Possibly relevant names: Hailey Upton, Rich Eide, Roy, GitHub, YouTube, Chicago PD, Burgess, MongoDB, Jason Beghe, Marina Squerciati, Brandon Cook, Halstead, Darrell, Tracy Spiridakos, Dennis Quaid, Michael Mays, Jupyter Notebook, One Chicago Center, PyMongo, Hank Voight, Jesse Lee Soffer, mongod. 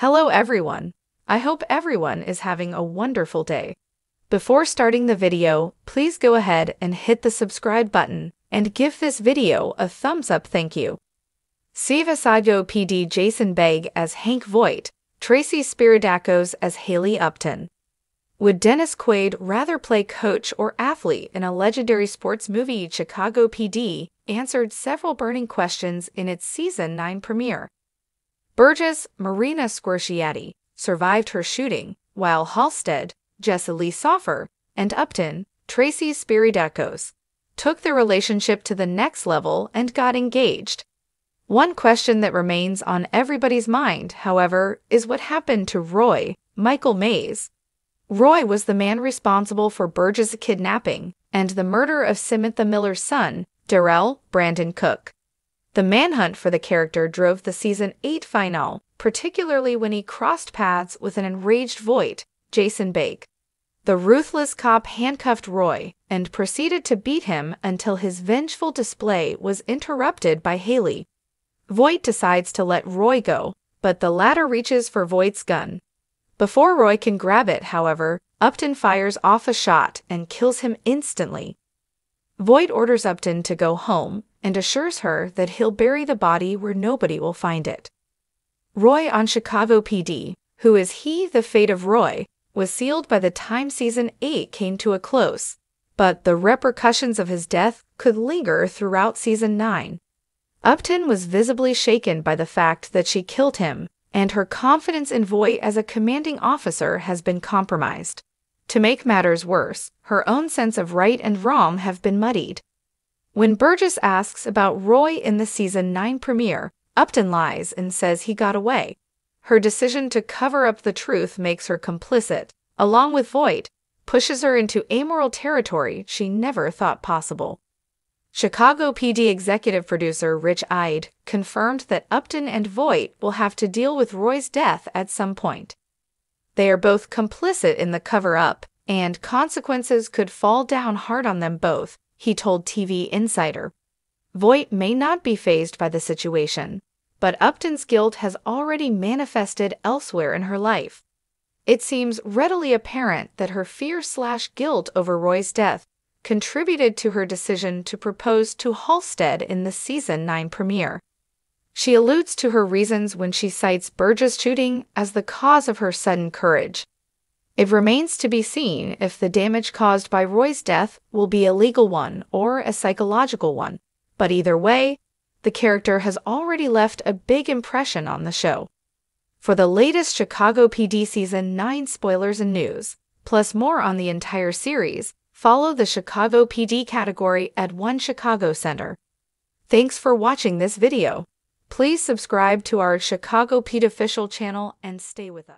Hello everyone. I hope everyone is having a wonderful day. Before starting the video, please go ahead and hit the subscribe button and give this video a thumbs up, thank you. Chicago PD Jason Beghe as Hank Voight, Tracy Spiridakos as Hailey Upton. Would Dennis Quaid rather play coach or athlete in a legendary sports movie Chicago PD answered several burning questions in its season 9 premiere. Burgess, Marina Squerciati, survived her shooting, while Halstead, Jesse Lee Soffer, and Upton, Tracy Spiridakos, took their relationship to the next level and got engaged. One question that remains on everybody's mind, however, is what happened to Roy, Michael Mays. Roy was the man responsible for Burgess' kidnapping and the murder of Samantha Miller's son, Darrell, Brandon Cook. The manhunt for the character drove the season 8 finale, particularly when he crossed paths with an enraged Voight, Jason Beghe. The ruthless cop handcuffed Roy and proceeded to beat him until his vengeful display was interrupted by Hailey. Voight decides to let Roy go, but the latter reaches for Voight's gun. Before Roy can grab it, however, Upton fires off a shot and kills him instantly. Voight orders Upton to go home and assures her that he'll bury the body where nobody will find it. Roy on Chicago PD, Who Is He? The fate of Roy was sealed by the time season 8 came to a close, but the repercussions of his death could linger throughout season 9. Upton was visibly shaken by the fact that she killed him, and her confidence in Voight as a commanding officer has been compromised. To make matters worse, her own sense of right and wrong have been muddied. When Burgess asks about Roy in the season 9 premiere, Upton lies and says he got away. Her decision to cover up the truth makes her complicit, along with Voight, pushes her into amoral territory she never thought possible. Chicago PD executive producer Rich Eide confirmed that Upton and Voight will have to deal with Roy's death at some point. They are both complicit in the cover-up, and consequences could fall down hard on them both, he told TV Insider. Voight may not be fazed by the situation, but Upton's guilt has already manifested elsewhere in her life. It seems readily apparent that her fear/guilt over Roy's death contributed to her decision to propose to Halstead in the season 9 premiere. She alludes to her reasons when she cites Burgess' shooting as the cause of her sudden courage. It remains to be seen if the damage caused by Roy's death will be a legal one or a psychological one, but either way, the character has already left a big impression on the show. For the latest Chicago PD season 9 spoilers and news, plus more on the entire series, follow the Chicago PD category at One Chicago Center. Thanks for watching this video. Please subscribe to our Chicago PD official channel and stay with us.